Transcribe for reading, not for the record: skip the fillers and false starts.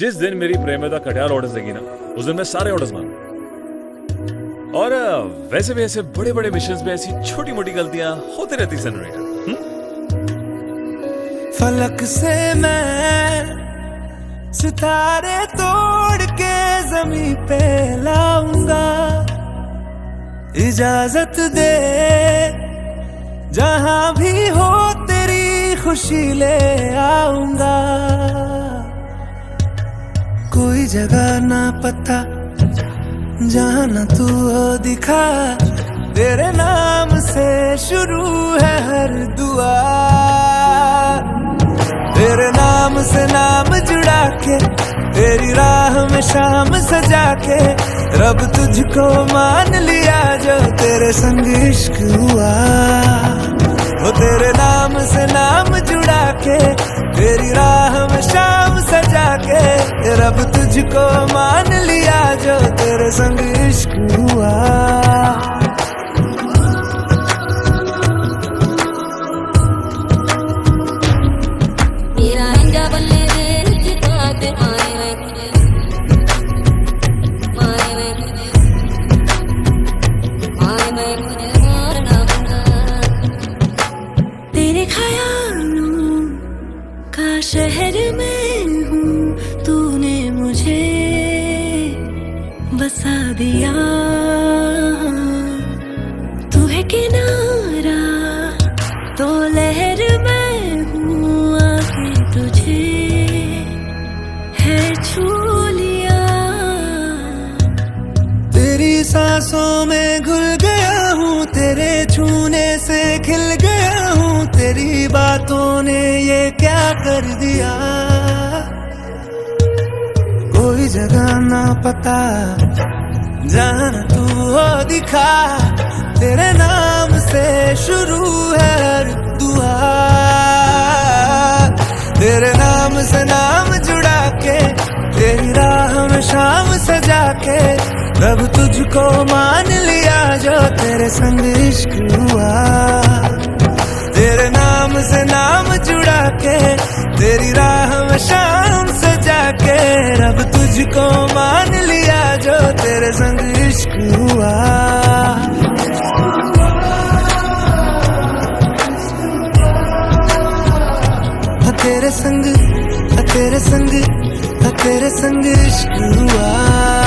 जिस दिन मेरी प्रेमिका कटिहार ऑर्डर देगी ना, उस दिन मैं सारे ऑर्डर्स मारूंगा। और वैसे भी ऐसे बड़े बड़े मिशंस में ऐसी छोटी मोटी गलतियां होती रहती सनरेटर। फलक से मैं सितारे तोड़ के जमीन पे लाऊंगा, इजाजत दे जहां भी हो तेरी खुशी ले आऊंगा। कोई जगह ना पता जहाँ ना तू हो दिखा, तेरे नाम से शुरू है हर दुआ। तेरे नाम से नाम जुड़ा के तेरी राह में शाम सजा के, रब तुझको मान लिया जो तेरे संग इश्क हुआ। वो तेरे नाम से नाम जुड़ा के तेरी राह में शाम सजा के, रब तुझको मान लिया जो तेरे संग इश्क हुआ। तेरे ख्यालों का शहर में हूँ, तूने मुझे बसा दिया। तू है किनारा तो लहर में हूँ, आके तुझे है छू लिया। तेरी सांसों में घुल गया हूँ, तेरे छूने से खिल गया हूँ। तेरी बातों ने ये क्या कर दिया। कोई जगह ना पता जहाँ ना तू हो दिखा, तेरे नाम से शुरू है हर दुआ। तेरे नाम से नाम जुड़ा के तेरी राह में शाम सजा के, रब तुझको मान लिया जो तेरे संग इश्क हुआ। तेरे नाम से नाम जुड़ा के तेरी राह में शाम सजा के, रब तुझको मान लिया जो तेरे संग इश्क हुआ। तेरे संग तेरे संग तेरे संग इश्क हुआ।